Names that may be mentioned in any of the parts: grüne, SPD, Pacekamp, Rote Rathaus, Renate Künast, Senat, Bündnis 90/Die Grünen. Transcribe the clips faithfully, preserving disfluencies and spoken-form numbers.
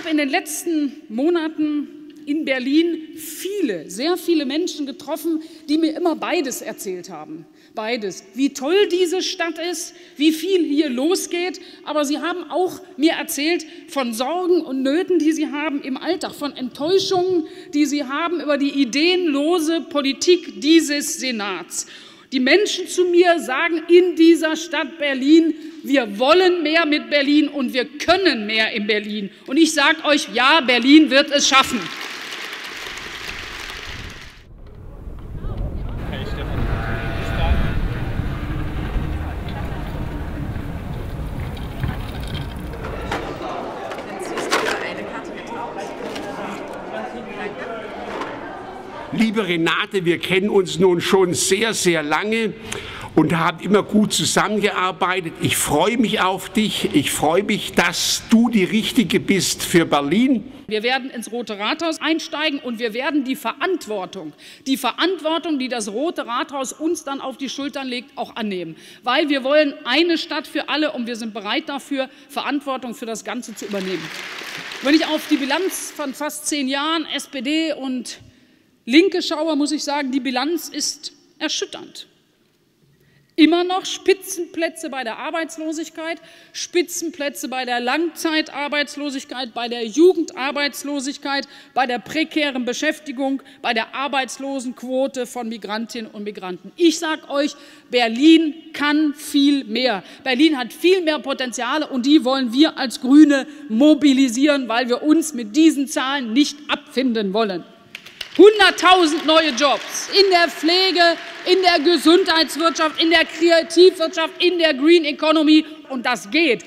habe in den letzten Monaten in Berlin viele, sehr viele Menschen getroffen, die mir immer beides erzählt haben. Beides, wie toll diese Stadt ist, wie viel hier losgeht, aber sie haben auch mir erzählt von Sorgen und Nöten, die sie haben im Alltag, von Enttäuschungen, die sie haben über die ideenlose Politik dieses Senats. Die Menschen zu mir sagen in dieser Stadt Berlin, wir wollen mehr mit Berlin und wir können mehr in Berlin. Und ich sage euch, ja, Berlin wird es schaffen. Liebe Renate, wir kennen uns nun schon sehr, sehr lange und haben immer gut zusammengearbeitet. Ich freue mich auf dich. Ich freue mich, dass du die Richtige bist für Berlin. Wir werden ins Rote Rathaus einsteigen und wir werden die Verantwortung, die Verantwortung, die das Rote Rathaus uns dann auf die Schultern legt, auch annehmen. Weil wir wollen eine Stadt für alle und wir sind bereit dafür, Verantwortung für das Ganze zu übernehmen. Wenn ich auf die Bilanz von fast zehn Jahren S P D und Linke schaue, muss ich sagen, die Bilanz ist erschütternd. Immer noch Spitzenplätze bei der Arbeitslosigkeit, Spitzenplätze bei der Langzeitarbeitslosigkeit, bei der Jugendarbeitslosigkeit, bei der prekären Beschäftigung, bei der Arbeitslosenquote von Migrantinnen und Migranten. Ich sage euch, Berlin kann viel mehr. Berlin hat viel mehr Potenziale und die wollen wir als Grüne mobilisieren, weil wir uns mit diesen Zahlen nicht abfinden wollen. hunderttausend neue Jobs in der Pflege, in der Gesundheitswirtschaft, in der Kreativwirtschaft, in der Green Economy. Und das geht.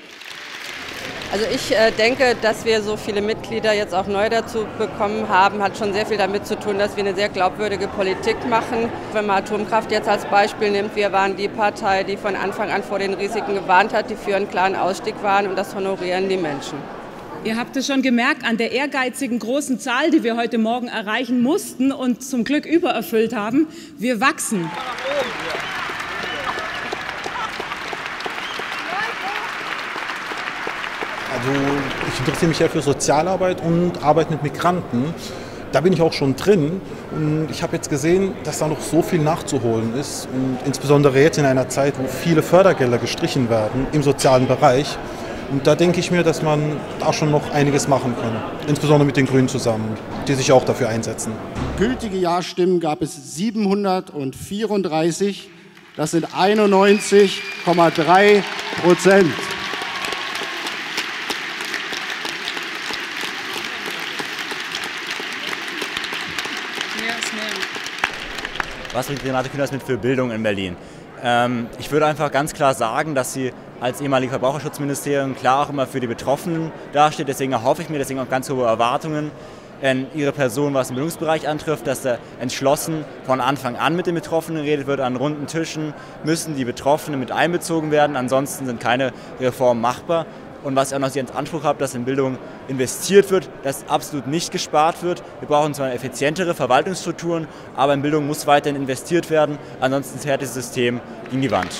Also ich denke, dass wir so viele Mitglieder jetzt auch neu dazu bekommen haben, hat schon sehr viel damit zu tun, dass wir eine sehr glaubwürdige Politik machen. Wenn man Atomkraft jetzt als Beispiel nimmt, wir waren die Partei, die von Anfang an vor den Risiken gewarnt hat, die für einen klaren Ausstieg waren und das honorieren die Menschen. Ihr habt es schon gemerkt an der ehrgeizigen großen Zahl, die wir heute Morgen erreichen mussten und zum Glück übererfüllt haben. Wir wachsen. Also ich interessiere mich ja für Sozialarbeit und Arbeit mit Migranten. Da bin ich auch schon drin und ich habe jetzt gesehen, dass da noch so viel nachzuholen ist. Und insbesondere jetzt in einer Zeit, wo viele Fördergelder gestrichen werden im sozialen Bereich. Und da denke ich mir, dass man da schon noch einiges machen kann, insbesondere mit den Grünen zusammen, die sich auch dafür einsetzen. Gültige Ja-Stimmen gab es siebenhundertvierunddreißig, das sind einundneunzig Komma drei Prozent. Was bringt Renate Künast mit für Bildung in Berlin? Ich würde einfach ganz klar sagen, dass sie als ehemaliges Verbraucherschutzministerium klar auch immer für die Betroffenen dasteht. Deswegen erhoffe ich mir deswegen auch ganz hohe Erwartungen an ihre Person, was den Bildungsbereich antrifft, dass da entschlossen von Anfang an mit den Betroffenen geredet wird. An runden Tischen müssen die Betroffenen mit einbezogen werden, ansonsten sind keine Reformen machbar. Und was ich auch noch den Anspruch habe, dass in Bildung investiert wird, dass absolut nicht gespart wird. Wir brauchen zwar effizientere Verwaltungsstrukturen, aber in Bildung muss weiterhin investiert werden, ansonsten fährt das System gegen die Wand.